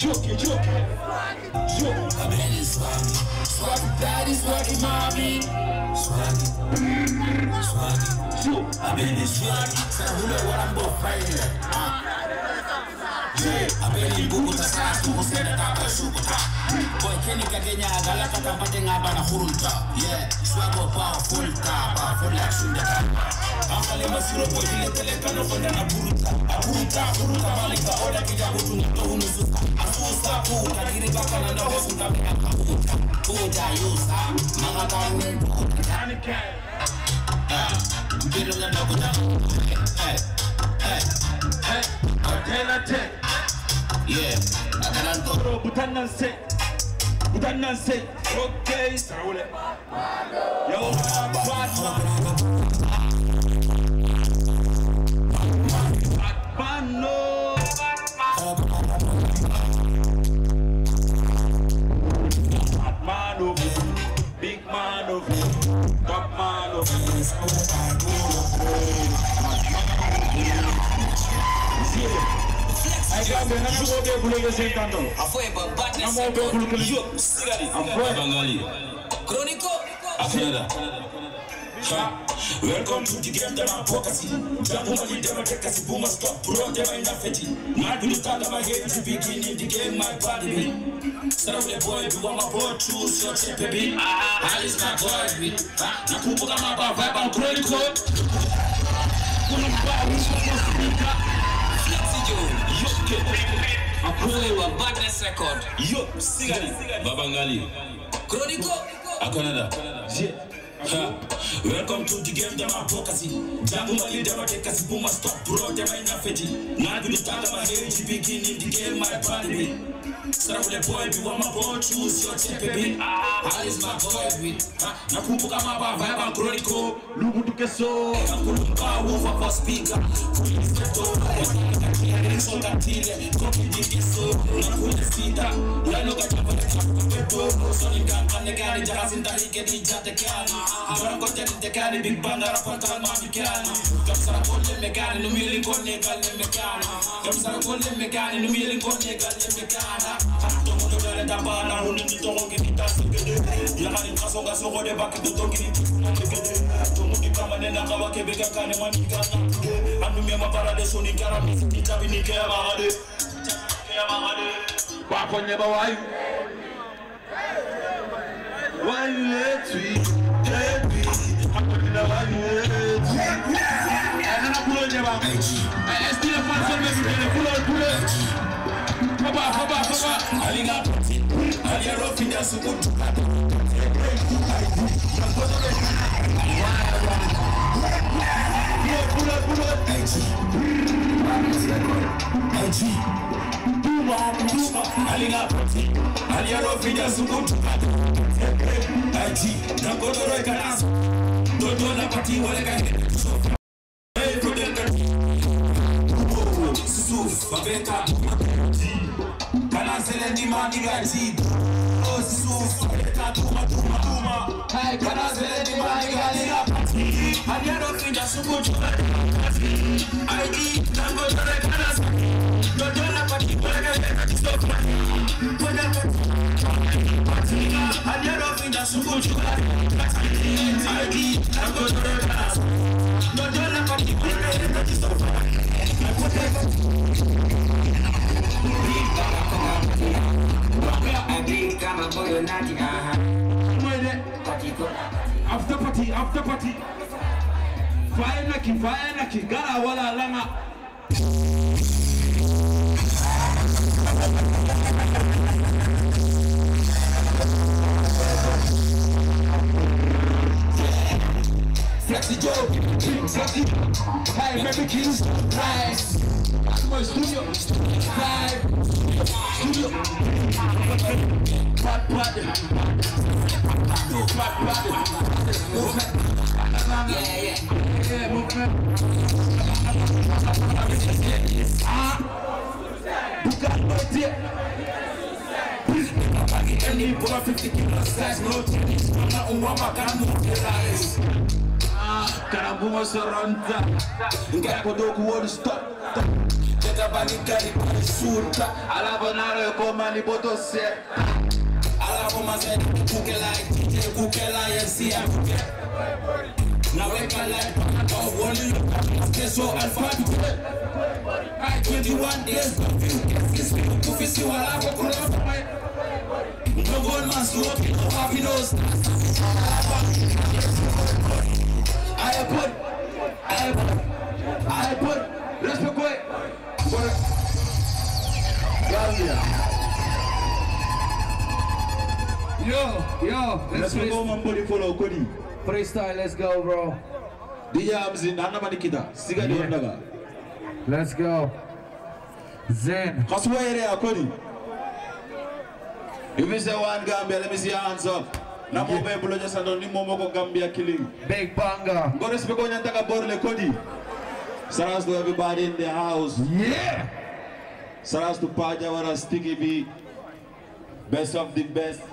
I'm headed swaggy, swaggy daddy, swaggy mommy, swaggy, swaggy. I'm in this swaggy, so who know what I'm both playing. I'm in Google, I'm super scared about a super top. Boy, can you get in your galactic? I'm putting up on a full top. Yeah, swag up, powerful top, powerful action. I'm telling my full boy, you let the letter of a puruta. A puruta, puruta, malika, or like a woman who knows. A full stop, who can get back on the horse and come back. Who die, you stop, Mangata, and Putanica. I'm getting a double down. Hey, hey, hey, I tell you. Yeah, I'm going to go to the Budananse, okay, Saule. Yo, Batman, big man of it, top man of it. I can't I'm welcome to the game that I'm focusing. Jamali Democracy Boomer Stop, bro, they are in a fetty. Not to start my head to begin in the game, my body. Serve the boy, you want my boy to search a baby. I is my boy, Nakupama, Baba, Chronico. I'm pulling a badness record. Yo, Sigari, Babangali, Chronico, Akonada. Welcome to the game that I'm focusing. Jamali Democracy Boomer Stop, bro, they are in a fetty. Not to start my head to begin in the game, my body. Serve the boy, you want my boy to search a baby. I is my boy, Nakupama, Baba, Chronico, Lubutukeso, Nakulumba, Wova, for speaker. I'm going to the carry Big Banga for Calmamicana. Comes out for the mechanic, no milling for Negal and Mecana. Comes out for the mechanic, no milling for Negal and Mecana. I don't want to let a banana who need to talk in the task. You are in Casogas over the back of the talking. To come and then I have a Quebec and a Manicana. And remember Paradise on the Caramis, it's a Nicaragua. Papa never wife. Why you let me? After party. Fire lucky, Gara wala lama. Flexi Joe, Flexi, hey, baby kids, nice. My studio, five, studio, Cut up, who was around that? You got to go to the store. gabanika lipusuta alabonaro koma libotose alabomaze kukela DJ kukela yesi afuke naweka life kwa wali keso alphabet I 21 days confused to fisi wala kokora ngogol masuro happiness I put let's go away. Yo, let's go mamboli follow Cody. Freestyle, let's go, bro. Dia amzin anamani kita. Siga di ondaga. Let's go. Zen. Kaswa area Cody. If you say one Gambia, let me see your hands up. Namo be bulo jasa don ni momo ko Gambia killing. Big Banga. Go respect onyanta ka borle Cody. Saras to everybody in the house. Yeah! Saras to Pajawara Sticky B. Best of the best.